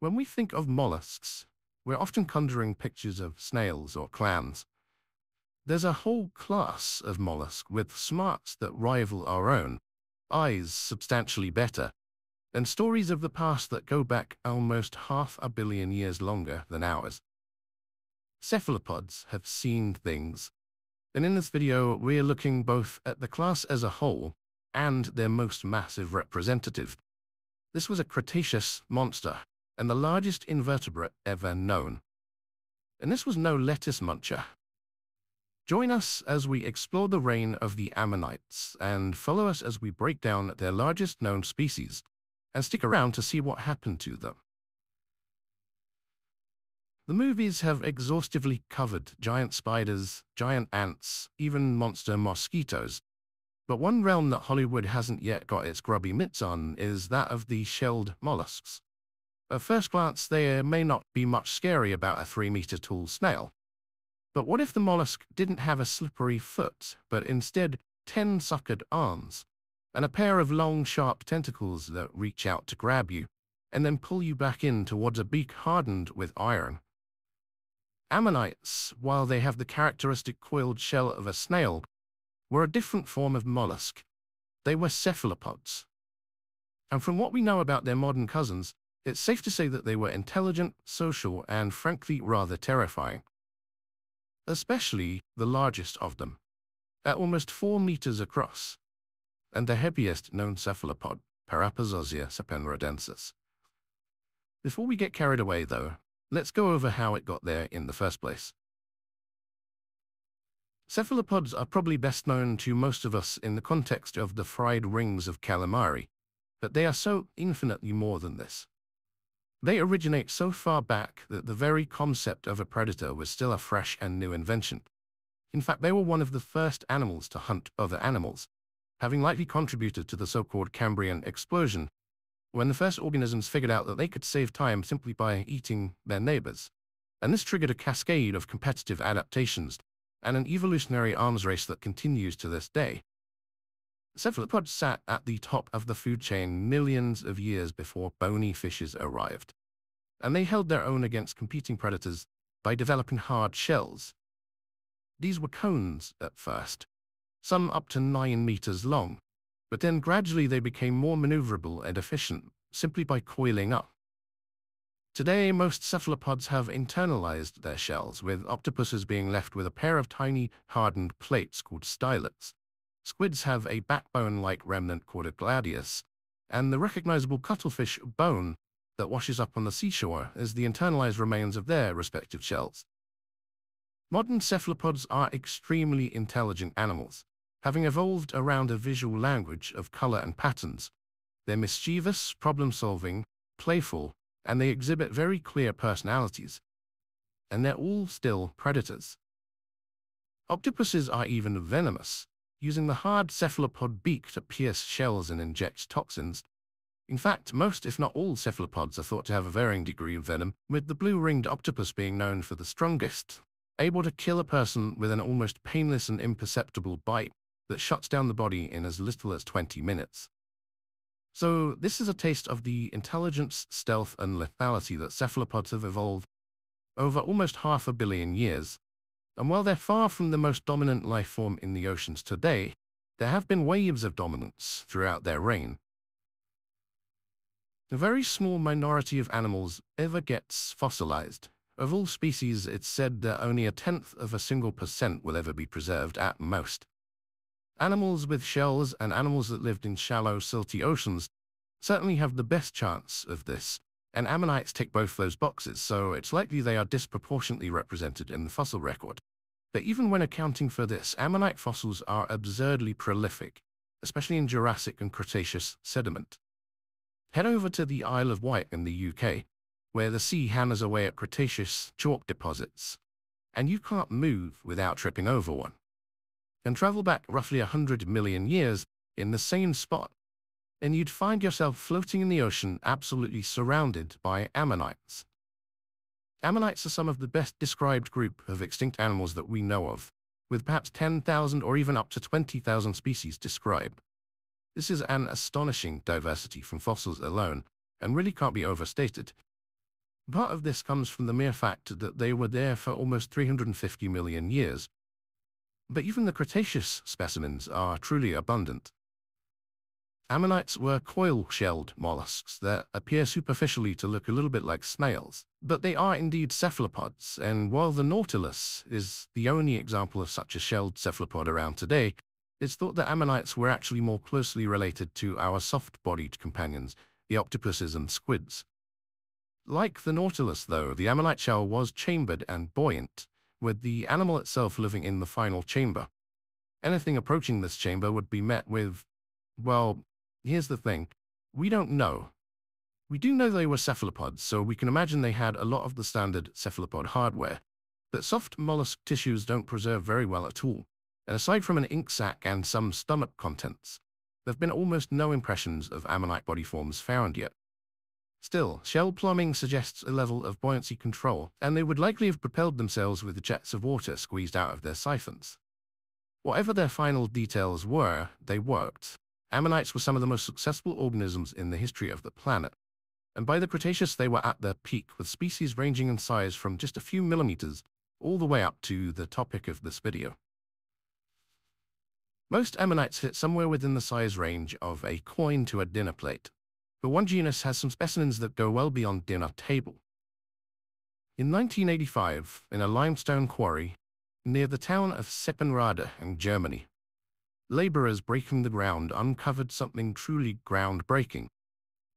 When we think of mollusks, we're often conjuring pictures of snails or clams. There's a whole class of mollusks with smarts that rival our own, eyes substantially better, and stories of the past that go back almost 500 million years longer than ours. Cephalopods have seen things, and in this video we're looking both at the class as a whole and their most massive representative. This was a Cretaceous monster and the largest invertebrate ever known. And this was no lettuce muncher. Join us as we explore the reign of the ammonites and follow us as we break down their largest known species and stick around to see what happened to them. The movies have exhaustively covered giant spiders, giant ants, even monster mosquitoes. But one realm that Hollywood hasn't yet got its grubby mitts on is that of the shelled mollusks. At first glance, there may not be much scary about a 3-meter tall snail. But what if the mollusk didn't have a slippery foot, but instead 10 suckered arms, and a pair of long, sharp tentacles that reach out to grab you, and then pull you back in towards a beak hardened with iron? Ammonites, while they have the characteristic coiled shell of a snail, were a different form of mollusk. They were cephalopods. And from what we know about their modern cousins, it's safe to say that they were intelligent, social, and frankly rather terrifying. Especially the largest of them, at almost 4 meters across, and the heaviest known cephalopod, Parapuzosia seppenradensis. Before we get carried away, though, let's go over how it got there in the first place. Cephalopods are probably best known to most of us in the context of the fried rings of calamari, but they are so infinitely more than this. They originate so far back that the very concept of a predator was still a fresh and new invention. In fact, they were one of the first animals to hunt other animals, having likely contributed to the so-called Cambrian explosion, when the first organisms figured out that they could save time simply by eating their neighbors. And this triggered a cascade of competitive adaptations and an evolutionary arms race that continues to this day. Cephalopods sat at the top of the food chain millions of years before bony fishes arrived, and they held their own against competing predators by developing hard shells. These were cones at first, some up to 9 meters long, but then gradually they became more maneuverable and efficient simply by coiling up. Today, most cephalopods have internalized their shells, with octopuses being left with a pair of tiny, hardened plates called stylets. Squids have a backbone-like remnant called a gladius, and the recognizable cuttlefish bone that washes up on the seashore is the internalized remains of their respective shells. Modern cephalopods are extremely intelligent animals, having evolved around a visual language of color and patterns. They're mischievous, problem-solving, playful, and they exhibit very clear personalities. And they're all still predators. Octopuses are even venomous, using the hard cephalopod beak to pierce shells and inject toxins. In fact, most if not all cephalopods are thought to have a varying degree of venom, with the blue-ringed octopus being known for the strongest, able to kill a person with an almost painless and imperceptible bite that shuts down the body in as little as 20 minutes. So this is a taste of the intelligence, stealth, and lethality that cephalopods have evolved over almost 500 million years. And while they're far from the most dominant life form in the oceans today, there have been waves of dominance throughout their reign. A very small minority of animals ever gets fossilized. Of all species, it's said that only 0.1% will ever be preserved at most. Animals with shells and animals that lived in shallow, silty oceans certainly have the best chance of this, and ammonites tick both those boxes, so it's likely they are disproportionately represented in the fossil record. But even when accounting for this, ammonite fossils are absurdly prolific, especially in Jurassic and Cretaceous sediment. Head over to the Isle of Wight in the UK, where the sea hammers away at Cretaceous chalk deposits, and you can't move without tripping over one. And travel back roughly 100 million years in the same spot, and you'd find yourself floating in the ocean absolutely surrounded by ammonites. Ammonites are some of the best described group of extinct animals that we know of, with perhaps 10,000 or even up to 20,000 species described. This is an astonishing diversity from fossils alone, and really can't be overstated. Part of this comes from the mere fact that they were there for almost 350 million years. But even the Cretaceous specimens are truly abundant. Ammonites were coil-shelled mollusks that appear superficially to look a little bit like snails, but they are indeed cephalopods, and while the nautilus is the only example of such a shelled cephalopod around today, it's thought that ammonites were actually more closely related to our soft-bodied companions, the octopuses and squids. Like the nautilus, though, the ammonite shell was chambered and buoyant, with the animal itself living in the final chamber. Anything approaching this chamber would be met with, well, here's the thing. We don't know. We do know they were cephalopods, so we can imagine they had a lot of the standard cephalopod hardware. But soft mollusk tissues don't preserve very well at all, and aside from an ink sac and some stomach contents, there've been almost no impressions of ammonite body forms found yet. Still, shell plumbing suggests a level of buoyancy control, and they would likely have propelled themselves with the jets of water squeezed out of their siphons. Whatever their final details were, they worked. Ammonites were some of the most successful organisms in the history of the planet, and by the Cretaceous they were at their peak, with species ranging in size from just a few millimeters all the way up to the topic of this video. Most ammonites fit somewhere within the size range of a coin to a dinner plate, but one genus has some specimens that go well beyond dinner table. In 1985, in a limestone quarry near the town of Seppenrade in Germany, laborers breaking the ground uncovered something truly groundbreaking,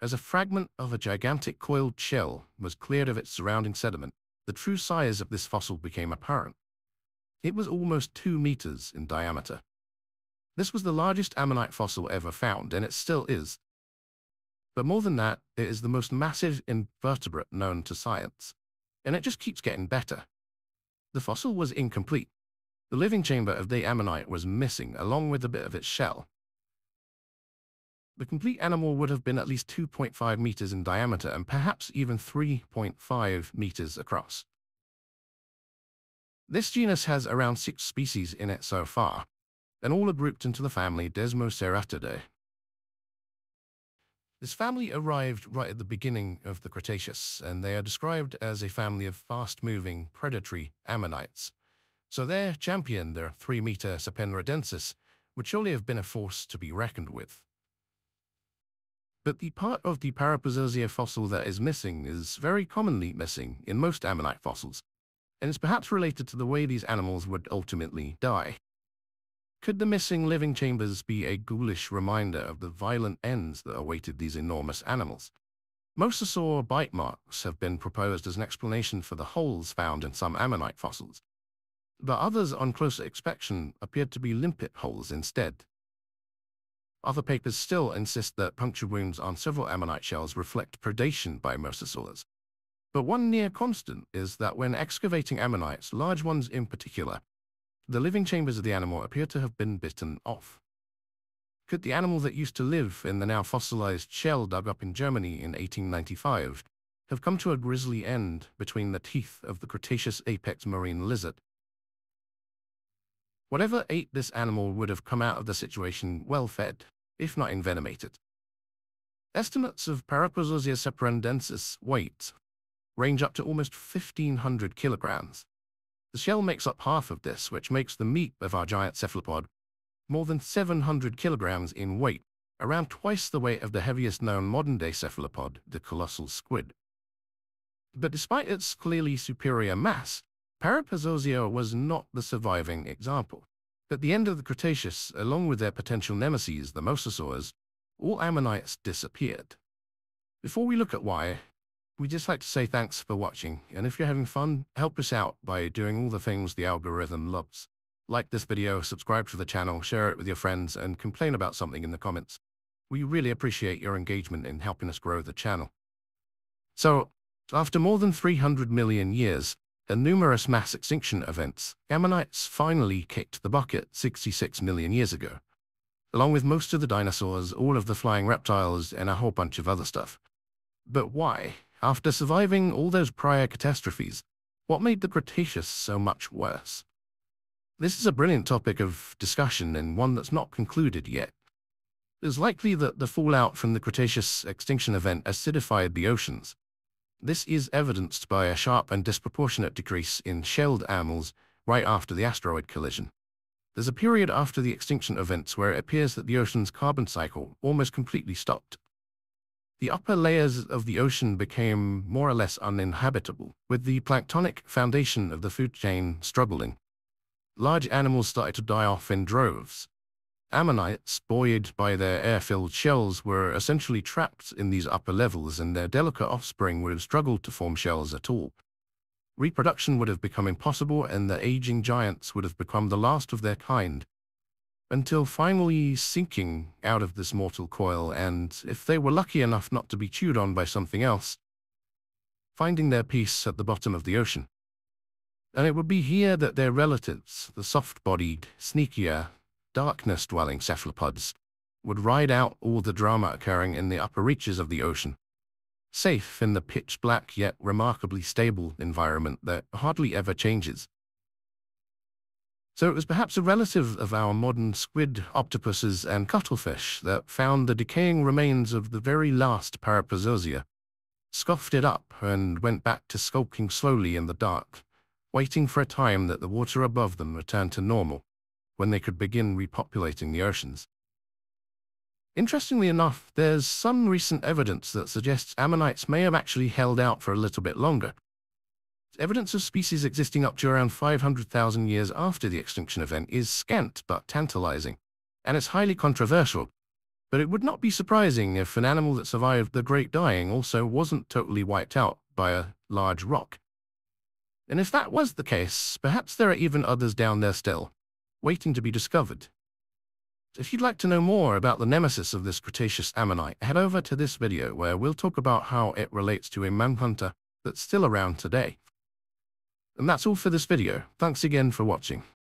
as a fragment of a gigantic coiled shell was cleared of its surrounding sediment. The true size of this fossil became apparent. It was almost 2 meters in diameter. This was the largest ammonite fossil ever found, and it still is. But more than that, it is the most massive invertebrate known to science, and it just keeps getting better. The fossil was incomplete. The living chamber of the ammonite was missing, along with a bit of its shell. The complete animal would have been at least 2.5 meters in diameter and perhaps even 3.5 meters across. This genus has around 6 species in it so far, and all are grouped into the family Desmoceratidae. This family arrived right at the beginning of the Cretaceous, and they are described as a family of fast-moving, predatory ammonites. So their champion, their 3-meter Seppenradensis, would surely have been a force to be reckoned with. But the part of the Parapuzosia fossil that is missing is very commonly missing in most ammonite fossils, and is perhaps related to the way these animals would ultimately die. Could the missing living chambers be a ghoulish reminder of the violent ends that awaited these enormous animals? Mosasaur bite marks have been proposed as an explanation for the holes found in some ammonite fossils, but others on closer inspection appeared to be limpet holes instead. Other papers still insist that puncture wounds on several ammonite shells reflect predation by mosasaurs. But one near constant is that when excavating ammonites, large ones in particular, the living chambers of the animal appear to have been bitten off. Could the animal that used to live in the now fossilized shell dug up in Germany in 1895 have come to a grisly end between the teeth of the Cretaceous apex marine lizard? Whatever ate this animal would have come out of the situation well-fed, if not envenomated. Estimates of Parapuzosia seppenradensis weight range up to almost 1,500 kilograms. The shell makes up half of this, which makes the meat of our giant cephalopod more than 700 kilograms in weight, around twice the weight of the heaviest known modern-day cephalopod, the colossal squid. But despite its clearly superior mass, Parapuzosia was not the surviving example. At the end of the Cretaceous, along with their potential nemesis, the mosasaurs, all ammonites disappeared. Before we look at why, we'd just like to say thanks for watching, and if you're having fun, help us out by doing all the things the algorithm loves. Like this video, subscribe to the channel, share it with your friends, and complain about something in the comments. We really appreciate your engagement in helping us grow the channel. So, after more than 300 million years, and numerous mass extinction events, ammonites finally kicked the bucket 66 million years ago, along with most of the dinosaurs, all of the flying reptiles, and a whole bunch of other stuff. But why, after surviving all those prior catastrophes, what made the Cretaceous so much worse? This is a brilliant topic of discussion and one that's not concluded yet. It's likely that the fallout from the Cretaceous extinction event acidified the oceans, This is evidenced by a sharp and disproportionate decrease in shelled animals right after the asteroid collision. There's a period after the extinction events where it appears that the ocean's carbon cycle almost completely stopped. The upper layers of the ocean became more or less uninhabitable, with the planktonic foundation of the food chain struggling. Large animals started to die off in droves. Ammonites, buoyed by their air-filled shells, were essentially trapped in these upper levels, and their delicate offspring would have struggled to form shells at all. Reproduction would have become impossible, and the aging giants would have become the last of their kind, until finally sinking out of this mortal coil, and, if they were lucky enough not to be chewed on by something else, finding their peace at the bottom of the ocean. And it would be here that their relatives, the soft-bodied, sneakier, darkness-dwelling cephalopods, would ride out all the drama occurring in the upper reaches of the ocean, safe in the pitch-black yet remarkably stable environment that hardly ever changes. So it was perhaps a relative of our modern squid, octopuses, and cuttlefish that found the decaying remains of the very last Parapuzosia, scoffed it up, and went back to skulking slowly in the dark, waiting for a time that the water above them returned to normal, when they could begin repopulating the oceans. Interestingly enough, there's some recent evidence that suggests ammonites may have actually held out for a little bit longer. Evidence of species existing up to around 500,000 years after the extinction event is scant but tantalizing, and it's highly controversial, but it would not be surprising if an animal that survived the Great Dying also wasn't totally wiped out by a large rock. And if that was the case, perhaps there are even others down there still, waiting to be discovered. If you'd like to know more about the nemesis of this Cretaceous ammonite, head over to this video where we'll talk about how it relates to a manhunter that's still around today. And that's all for this video. Thanks again for watching.